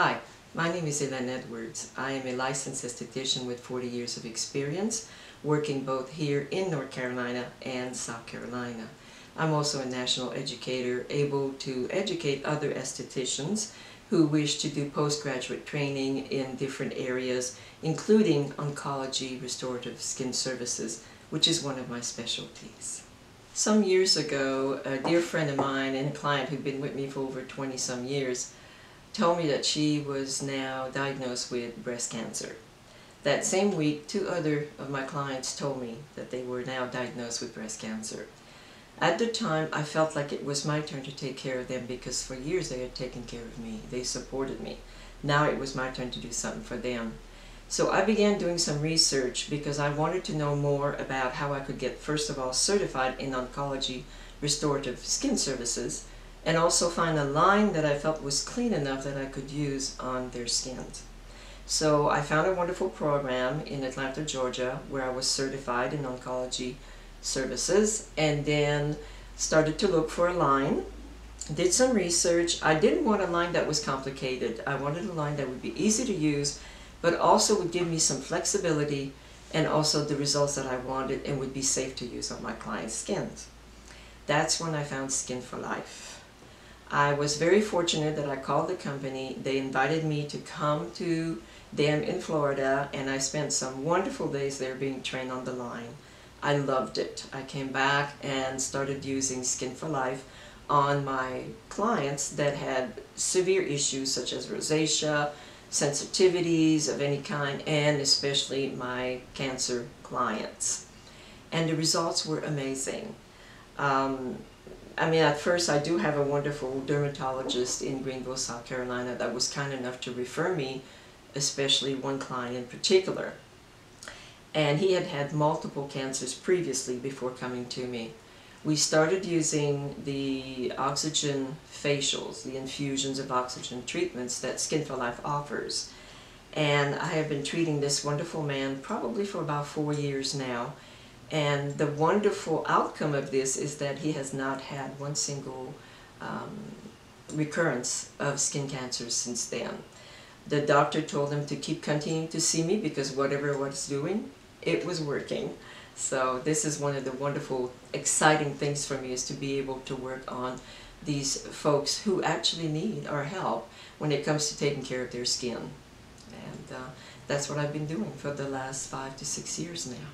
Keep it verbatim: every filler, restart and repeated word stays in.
Hi, my name is Hélène Edwards. I am a licensed esthetician with forty years of experience working both here in North Carolina and South Carolina. I'm also a national educator able to educate other estheticians who wish to do postgraduate training in different areas, including oncology, restorative skin services, which is one of my specialties. Some years ago, a dear friend of mine and client who'd been with me for over twenty some years told me that she was now diagnosed with breast cancer. That same week, two other of my clients told me that they were now diagnosed with breast cancer. At the time, I felt like it was my turn to take care of them because for years they had taken care of me. They supported me. Now it was my turn to do something for them. So I began doing some research because I wanted to know more about how I could get, first of all, certified in oncology restorative skin services, and also find a line that I felt was clean enough that I could use on their skins. So I found a wonderful program in Atlanta, Georgia, where I was certified in oncology services, and then started to look for a line, did some research. I didn't want a line that was complicated. I wanted a line that would be easy to use, but also would give me some flexibility and also the results that I wanted and would be safe to use on my clients' skins. That's when I found Skin for Life. I was very fortunate that I called the company. They invited me to come to them in Florida, and I spent some wonderful days there being trained on the line. I loved it. I came back and started using Skin for Life on my clients that had severe issues such as rosacea, sensitivities of any kind, and especially my cancer clients. And the results were amazing. Um, I mean, at first, I do have a wonderful dermatologist in Greenville, South Carolina, that was kind enough to refer me, especially one client in particular. And he had had multiple cancers previously before coming to me. We started using the oxygen facials, the infusions of oxygen treatments that Skin for Life offers. And I have been treating this wonderful man probably for about four years now. And the wonderful outcome of this is that he has not had one single um, recurrence of skin cancer since then. The doctor told him to keep continuing to see me because whatever I was doing, it was working. So this is one of the wonderful, exciting things for me, is to be able to work on these folks who actually need our help when it comes to taking care of their skin. And uh, that's what I've been doing for the last five to six years now.